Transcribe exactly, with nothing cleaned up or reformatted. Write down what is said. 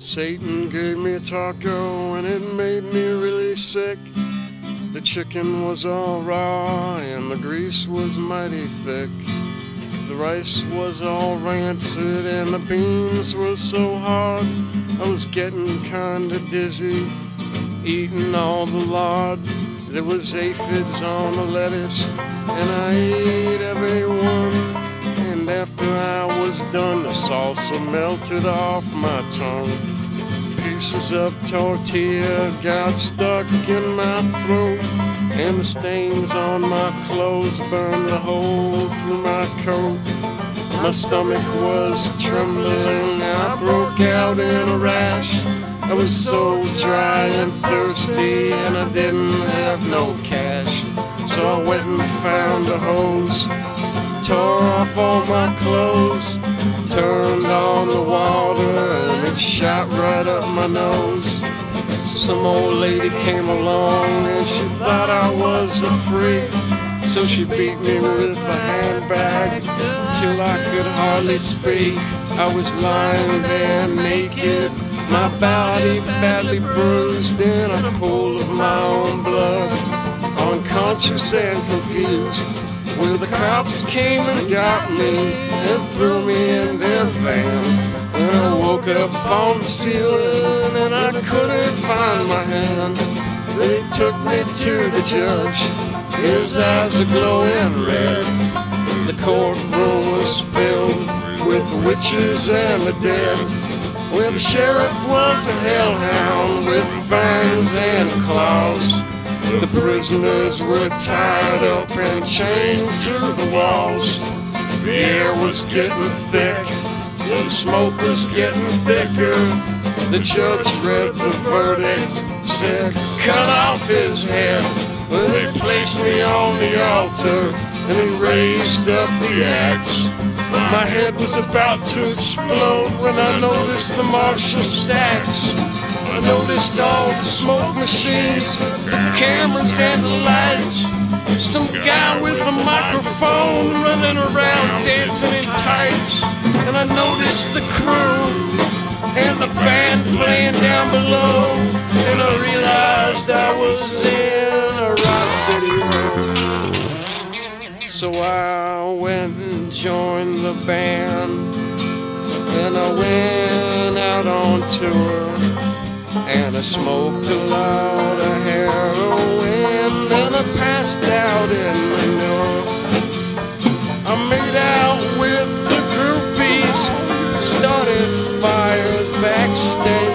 Satan gave me a taco and it made me really sick. The chicken was all raw and the grease was mighty thick. The rice was all rancid and the beans were so hard. I was getting kinda dizzy, eating all the lard. There was aphids on the lettuce and I ate every one. And after I was done, the salsa melted off my tongue. Pieces of tortilla got stuck in my throat, and the stains on my clothes burned a hole through my coat. My stomach was trembling, I broke out in a rash. I was so dry and thirsty and I didn't have no cash. So I went and found a hose, tore off all my clothes, turned on the water and it shot right up my nose. Some old lady came along and she thought I was a freak, so she beat me with a handbag till I could hardly speak. I was lying there naked, my body badly bruised in a pool of my own blood, unconscious and confused. Well, the cops came and got me and threw me in their van. And I woke up on the ceiling and I couldn't find my hand. They took me to the judge, his eyes are glowing red. The courtroom was filled with witches and the dead. Well, the sheriff was a hellhound with fangs and claws. The prisoners were tied up and chained to the walls. The air was getting thick, the smoke was getting thicker. The judge read the verdict, said, cut off his head. Well, they placed me on the altar and they raised up the axe. My head was about to explode when I noticed the marshal stacks. I noticed all the smoke machines, the cameras and the lights. Some guy with a microphone running around dancing in tights. And I noticed the crew and the band playing down below, and I realized I was in a rock video. So I went and joined the band, and I went out on tour, and I smoked a lot of heroin, and I passed out in manure. I made out with started fires backstage.